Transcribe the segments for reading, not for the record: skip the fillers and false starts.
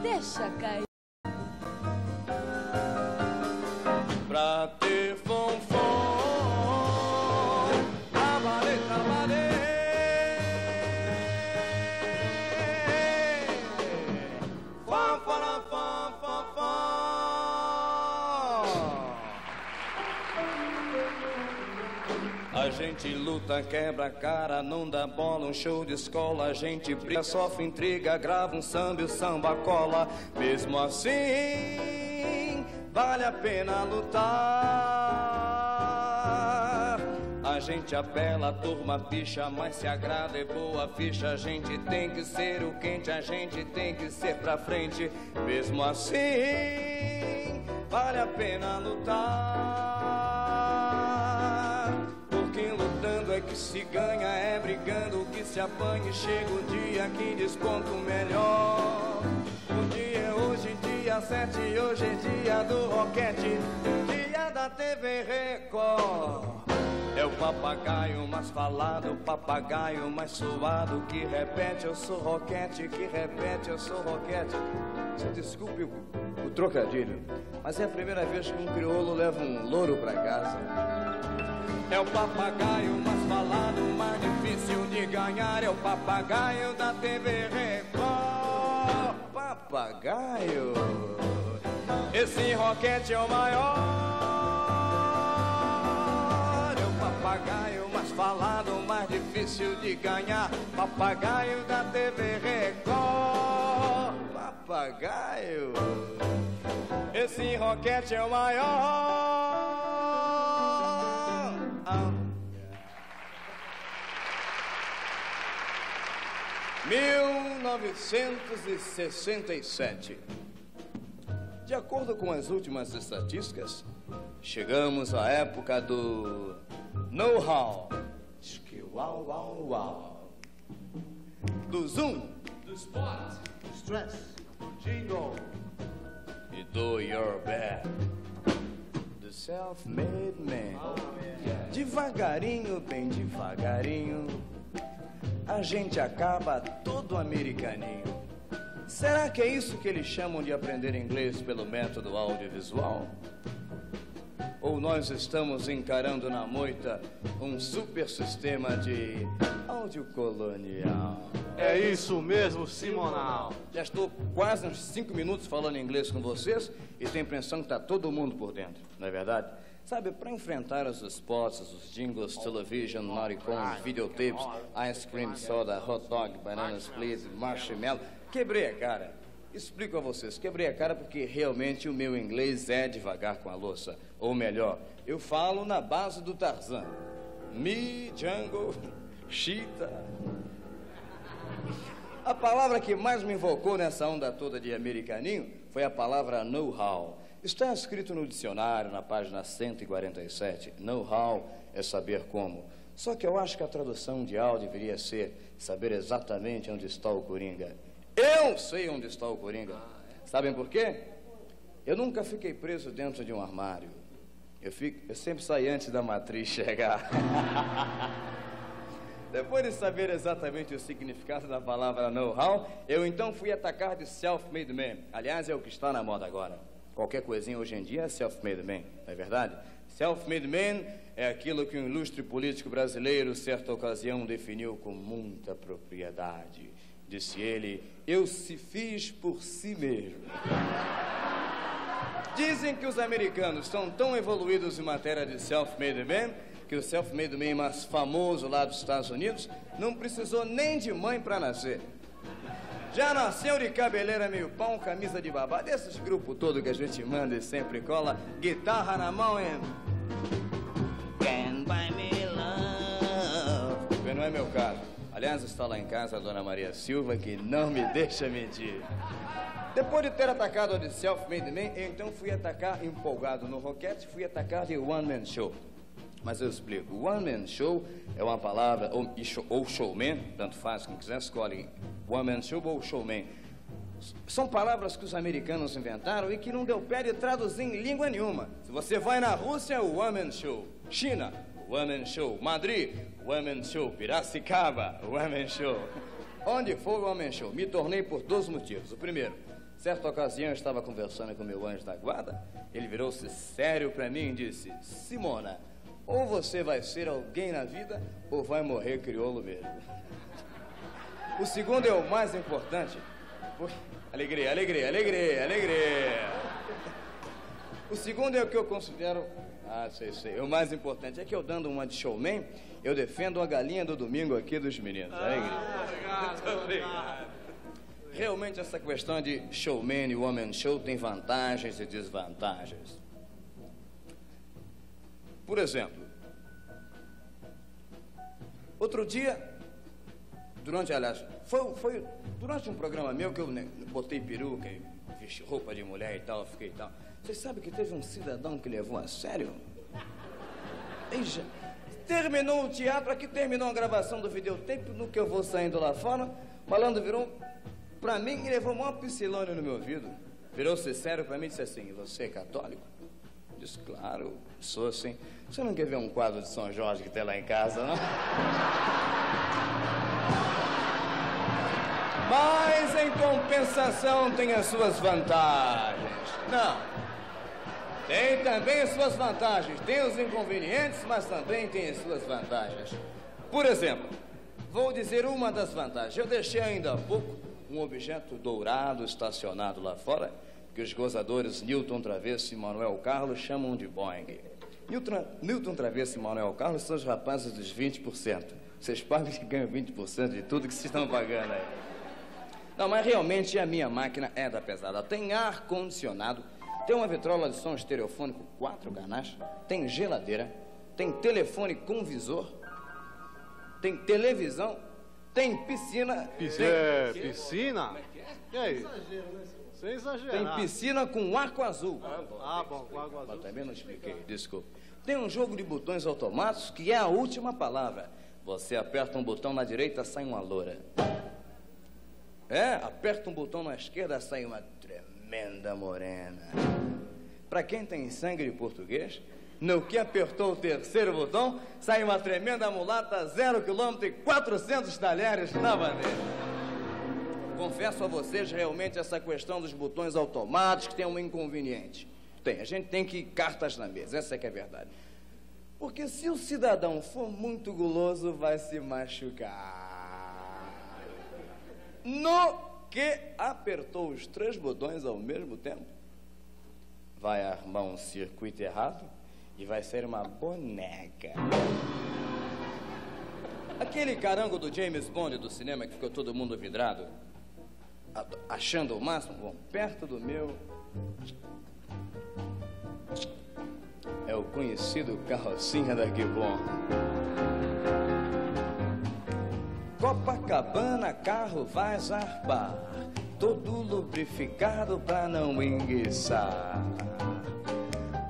deixa cair. Pra ter fonfon, trabalhei, trabalhei. Fom, fom, fom, fom, fom. A gente luta, quebra a cara, não dá bola, um show de escola. A gente briga, sofre intriga, grava um samba e o samba cola. Mesmo assim, vale a pena lutar. A gente apela, a turma picha, mas se agrada é boa ficha. A gente tem que ser o quente, a gente tem que ser pra frente. Mesmo assim, vale a pena lutar. Porque lutando é que se ganha, é brigando que se apanha. E chega o dia que desconto melhor. O dia é hoje, dia 7, hoje é dia do Roquete, dia da TV Record. É o papagaio mais falado, o papagaio mais suado, que repete, eu sou Roquete, que repete, eu sou Roquete. Você desculpe o trocadilho, mas é a primeira vez que um crioulo leva um louro pra casa. É o papagaio mais falado, mais difícil de ganhar, é o papagaio da TV Record. Papagaio, esse Roquete é o maior. É o papagaio mais falado, mais difícil de ganhar, papagaio da TV Record. Papagaio, esse Roquete é o maior. Mil 1967. De acordo com as últimas estatísticas, chegamos à época do know-how, do zoom, do spot, do stress, do jingle e do your best, do self-made man. Devagarinho, bem devagarinho, a gente acaba todo americaninho. Será que é isso que eles chamam de aprender inglês pelo método audiovisual? Ou nós estamos encarando na moita um super sistema de áudio colonial? É isso mesmo, Simonal. Já estou quase uns 5 minutos falando inglês com vocês e tenho a impressão que está todo mundo por dentro, não é verdade? Sabe, para enfrentar os spots, os jingles, television, maricons, videotapes, ice cream, soda, hot dog, banana split, marshmallow, quebrei a cara. Explico a vocês, quebrei a cara porque realmente o meu inglês é devagar com a louça. Ou melhor, eu falo na base do Tarzan. Me, Django, Cheetah. A palavra que mais me invocou nessa onda toda de americaninho foi a palavra know-how. Está escrito no dicionário, na página 147, know-how é saber como. Só que eu acho que a tradução de how deveria ser saber exatamente onde está o Coringa. Eu sei onde está o Coringa. Sabem por quê? Eu nunca fiquei preso dentro de um armário. Eu sempre saí antes da matriz chegar. Depois de saber exatamente o significado da palavra know-how, eu então fui atacar de self-made man. Aliás, é o que está na moda agora. Qualquer coisinha hoje em dia é self-made man, não é verdade? Self-made man é aquilo que um ilustre político brasileiro, certa ocasião, definiu com muita propriedade. Disse ele, eu se fiz por si mesmo. Dizem que os americanos são tão evoluídos em matéria de self-made man que o self-made man mais famoso lá dos Estados Unidos não precisou nem de mãe para nascer. Já nasceu de cabeleira meio pão, camisa de babá, desses grupos todo que a gente manda e sempre cola, guitarra na mão, hein? Can buy me love. Bem, não é meu caso. Aliás, está lá em casa a dona Maria Silva, que não me deixa mentir. Depois de ter atacado de self-made man, eu então fui atacar empolgado no Roquete, fui atacar de one-man show. Mas eu explico, one-man show é uma palavra, ou showman, tanto faz, quem quiser escolhe one-man show ou showman. São palavras que os americanos inventaram e que não deu pé de traduzir em língua nenhuma. Se você vai na Rússia, one-man show. China, one-man show. Madrid, one-man show. Piracicaba, one-man show. Onde for, one-man show. Me tornei por 2 motivos. O primeiro, Certa ocasião eu estava conversando com meu anjo da guarda. Ele virou-se sério para mim e disse: Simona, ou você vai ser alguém na vida ou vai morrer crioulo mesmo. O segundo é o mais importante. Alegria, alegria, alegria, alegria. O segundo é o que eu considero... Ah, sei, sei. O mais importante é que eu, dando uma de showman, eu defendo a galinha do domingo aqui dos meninos. Alegria. Obrigado, obrigado. Realmente essa questão de showman e woman show tem vantagens e desvantagens. Por exemplo, outro dia... Durante, aliás, foi durante um programa meu que eu botei peruca e vesti roupa de mulher e tal, fiquei e tal. Vocês sabem que teve um cidadão que levou a sério? Eija, terminou o teatro, aqui terminou a gravação do videotape, no que eu vou saindo lá fora, falando, virou pra mim e levou uma piscilônia no meu ouvido. Virou-se sério pra mim e disse assim: você é católico? Eu disse: claro, sou sim. Você não quer ver um quadro de São Jorge que tem lá em casa, não? Mas, em compensação, tem as suas vantagens. Não. Tem também as suas vantagens. Tem os inconvenientes, mas também tem as suas vantagens. Por exemplo, vou dizer uma das vantagens. Eu deixei ainda há pouco um objeto dourado estacionado lá fora, que os gozadores Newton Travesso e Manuel Carlos chamam de Boeing. Newton Travesso e Manuel Carlos são os rapazes dos 20%. Vocês pagam que ganham 20% de tudo que vocês estão pagando aí. Não, mas realmente a minha máquina é da pesada. Tem ar-condicionado, tem uma vitrola de som estereofônico 4 canais, tem geladeira, tem telefone com visor, tem televisão, tem piscina... Piscina? Como é que é? E aí? Exagero, né? Sem exagero. Tem piscina com arco azul. Ah, bom, com arco azul. Mas também não expliquei, desculpa. Tem um jogo de botões automáticos que é a última palavra. Você aperta um botão na direita, sai uma loura. É, aperta um botão na esquerda, sai uma tremenda morena. Pra quem tem sangue de português, no que apertou o 3º botão, sai uma tremenda mulata, 0 km e 400 talheres na bandeira. Confesso a vocês, realmente, essa questão dos botões automáticos tem um inconveniente. Tem, a gente tem que ir cartas na mesa, essa é que é a verdade. Porque se o cidadão for muito guloso, vai se machucar. No que apertou os 3 botões ao mesmo tempo, vai armar um circuito errado e vai ser uma boneca. Aquele carango do James Bond do cinema que ficou todo mundo vidrado, achando o máximo, bom, perto do meu... É o conhecido carrocinha da Guibon. Copacabana, carro vai zarpar, todo lubrificado pra não enguiçar.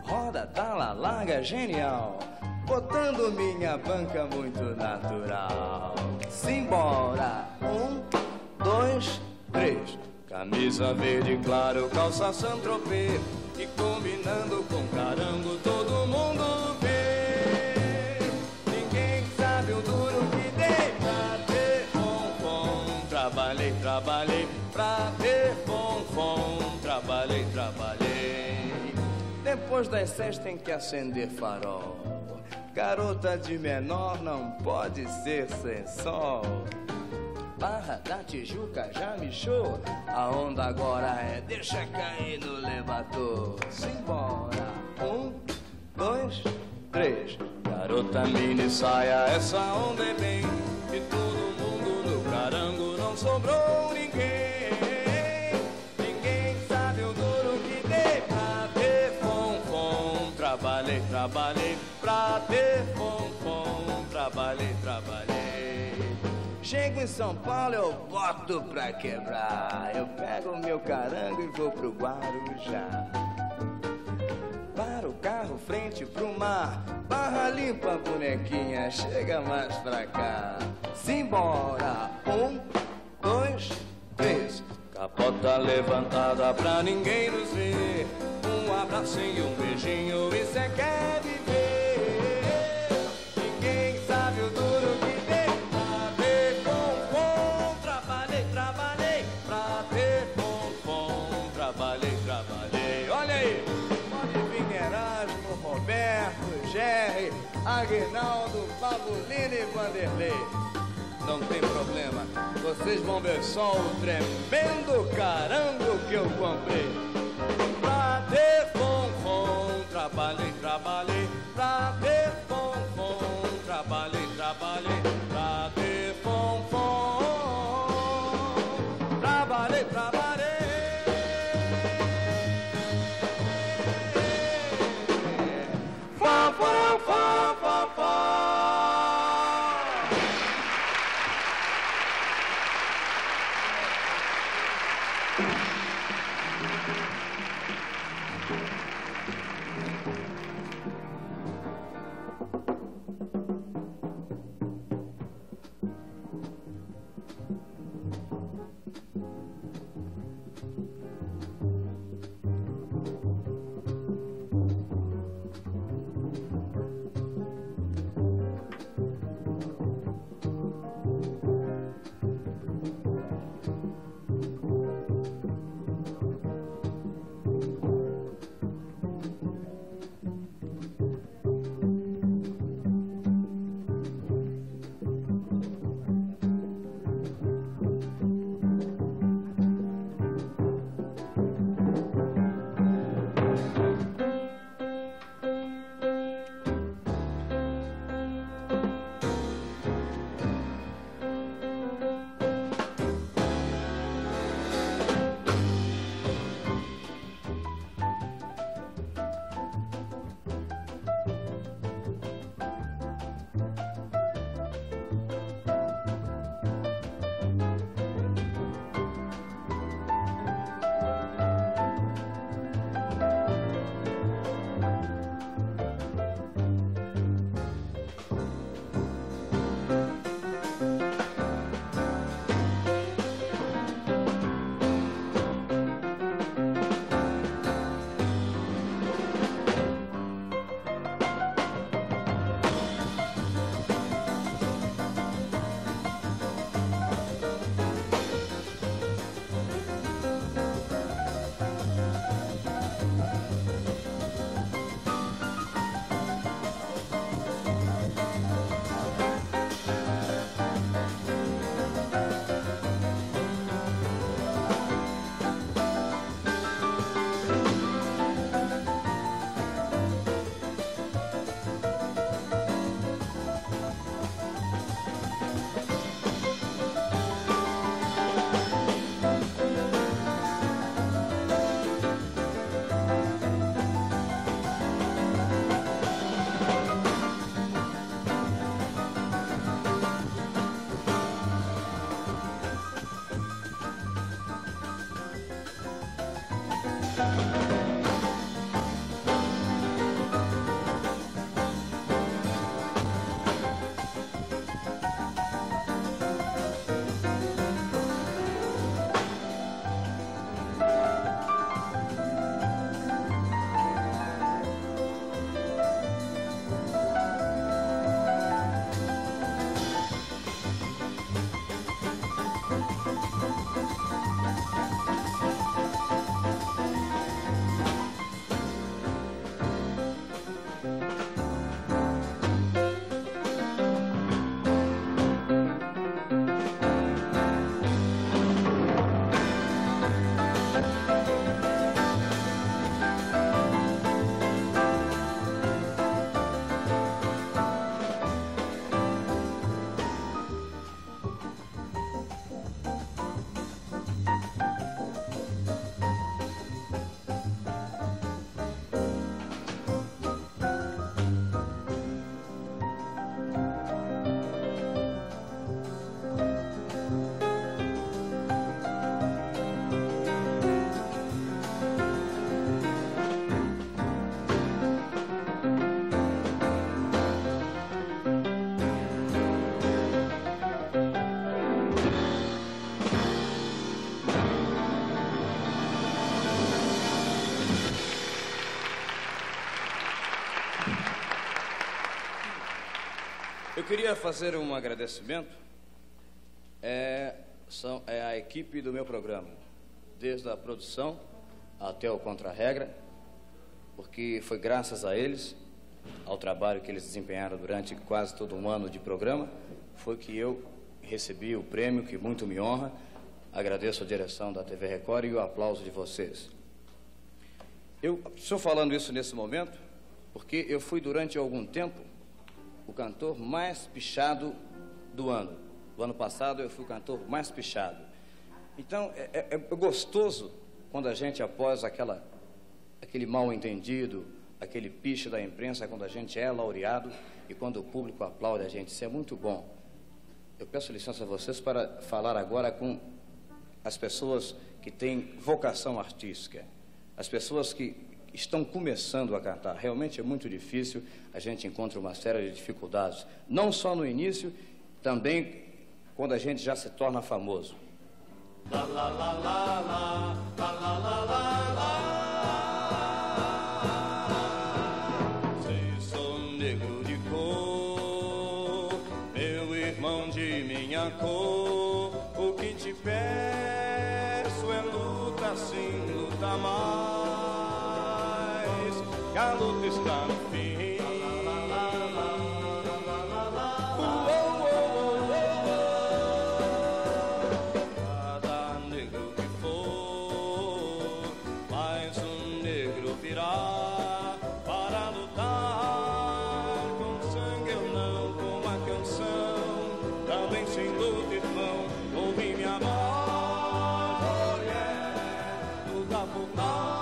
Roda da la larga genial, botando minha banca muito natural. Simbora, 1, 2, 3. Camisa verde claro, calça Saint-Tropez, e combinando com carango todo mundo vê. Ninguém sabe o duro que trabalhei, trabalhei pra ter bom, trabalhei, trabalhei. Depois das 6 tem que acender farol. Garota de menor não pode ser sem sol. Barra da Tijuca já mexeu, a onda agora é deixa cair no elevador. Simbora, 1, 2, 3. Garota mini saia, essa onda é bem, e todo mundo no carango. Não sobrou ninguém, ninguém sabe o duro que dei pra ter fom-fom. Trabalhei, trabalhei pra ter fom-fom, trabalhei, trabalhei. Chego em São Paulo, eu boto pra quebrar, eu pego o meu carango e vou pro Guarujá. Para o carro frente pro mar, barra limpa, bonequinha, chega mais pra cá. Simbora, 1, 2, 3. Capota levantada pra ninguém nos ver, um abraço e um beijinho, isso é que é viver. Ninguém sabe o duro que dei pra ter bom, trabalhei, trabalhei pra ter bom, Aguinaldo, Pabolini e Vanderlei. Não tem problema, vocês vão ver só o tremendo carango que eu comprei. Pra ter fonfon, trabalhei, trabalhei. Pra ter fonfon, trabalhei, trabalhei. Pra ter fonfon, trabalhei, trabalhei. Eu queria fazer um agradecimento à equipe do meu programa, desde a produção até o contra-regra, porque foi graças a eles ao trabalho que eles desempenharam durante quase todo um ano de programa, foi que eu recebi o prêmio, que muito me honra. Agradeço a direção da TV Record e o aplauso de vocês. Eu estou falando isso nesse momento porque eu fui, durante algum tempo, o cantor mais pichado do ano. O ano passado eu fui o cantor mais pichado. Então, é gostoso quando a gente, após aquele mal-entendido, aquele picho da imprensa, quando a gente é laureado e quando o público aplaude a gente. Isso é muito bom. Eu peço licença a vocês para falar agora com as pessoas que têm vocação artística, as pessoas que estão começando a cantar. Realmente é muito difícil, a gente encontra uma série de dificuldades, não só no início, também quando a gente já se torna famoso. Lá, lá, lá, lá, lá, lá, lá, lá, lá, lá. Se sou negro de cor, meu irmão de minha cor, o que te peço é luta sim, luta mais. A luta está no fim. Cada negro que for, mais negro virá para lutar. Com sangue ou não, com a canção, também sem luta, irmão, ouvi me amar. Oh yeah, luta por nós.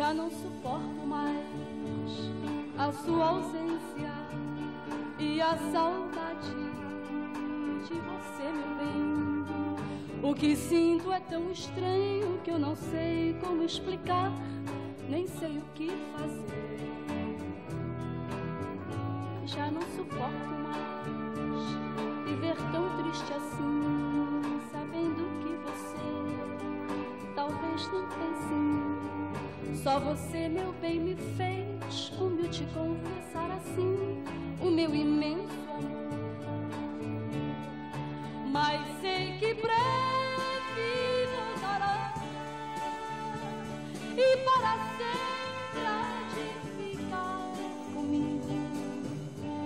Já não suporto mais a sua ausência e a saudade de você, meu bem. O que sinto é tão estranho que eu não sei como explicar, nem sei o que fazer. Já não suporto mais viver tão triste assim, sabendo que você talvez não pense. Só você, meu bem, me fez humilde confessar assim o meu imenso amor. Mas sei que breve voltará e para sempre há de ficar comigo.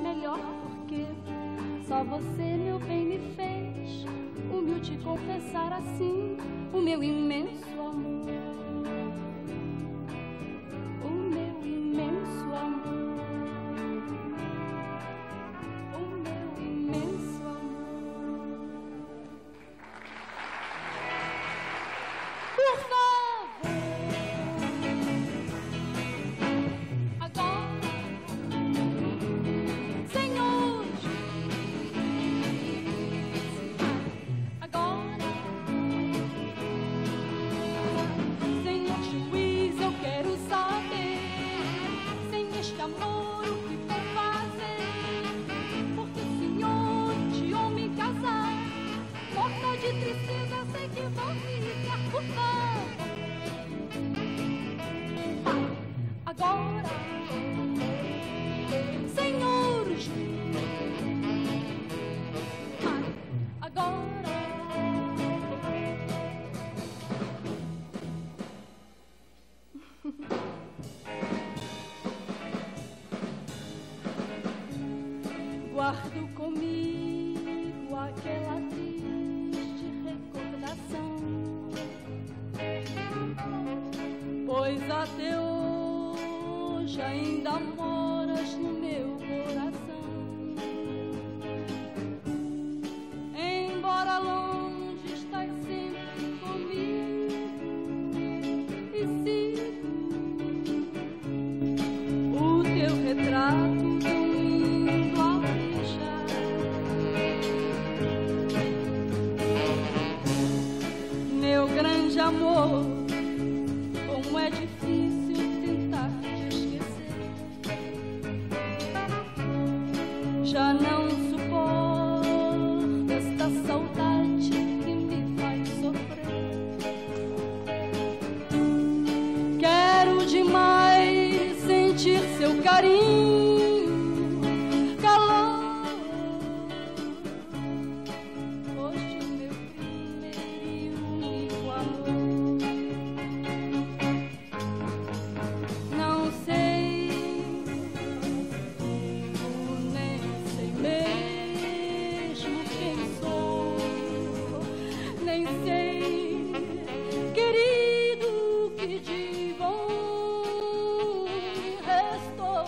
Melhor porque só você, meu bem, me fez humilde confessar assim o meu imenso amor. Guardo comigo aquela triste recordação, pois até hoje ainda moras no meu coração. Embora longe, estás sempre comigo e sigo o teu retrato tão lindo ao deixar. Meu grande amor, como é difícil tentar te esquecer. Já não suporto esta saudade que me faz sofrer. Quero demais sentir seu carinho, calor. Hoje o meu primeiro e único amor. Não sei como, nem sei mesmo quem sou, nem sei, querido, o que de bom restou.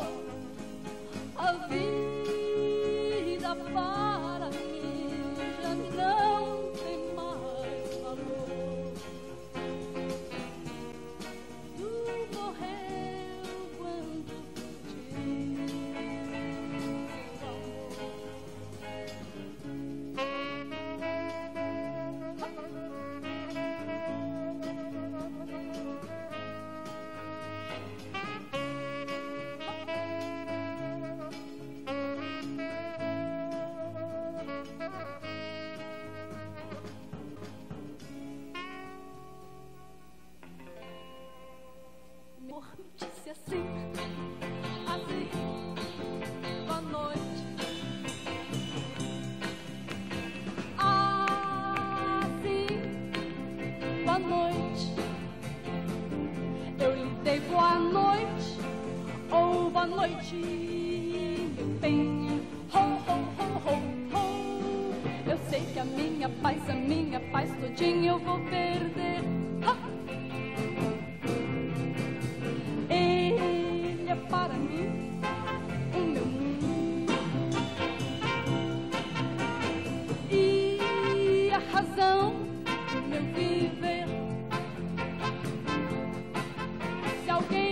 A vida para mim já não tem mais valor. Tu morreu quando te seu amor. Amor, me disse assim, boa noite. Assim, boa noite. Eu lhe dei boa noite, ou boa noite, meu bem. Ho, ho, ho, ho, ho. Eu sei que a minha paz todinha eu vou perder. Ha. Ele é para mim o meu mundo e a razão do meu viver. Se alguém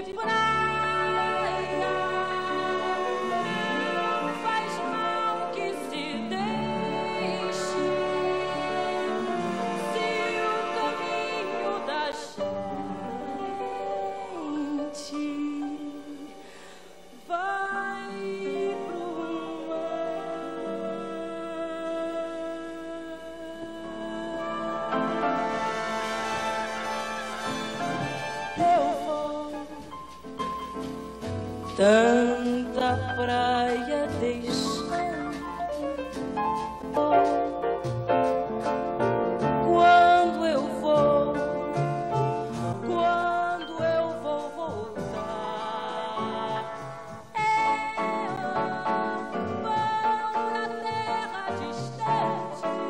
de praia, faz mal que se deixe, se o caminho da gente vai pro mar. Tanta praia deixando, quando eu vou voltar, eu vou pra terra distante,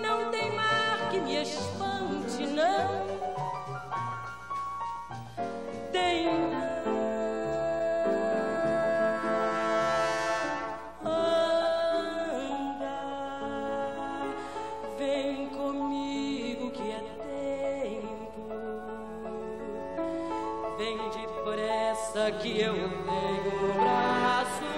não tem mar que me espante, não. Vem depressa que eu pego no braço.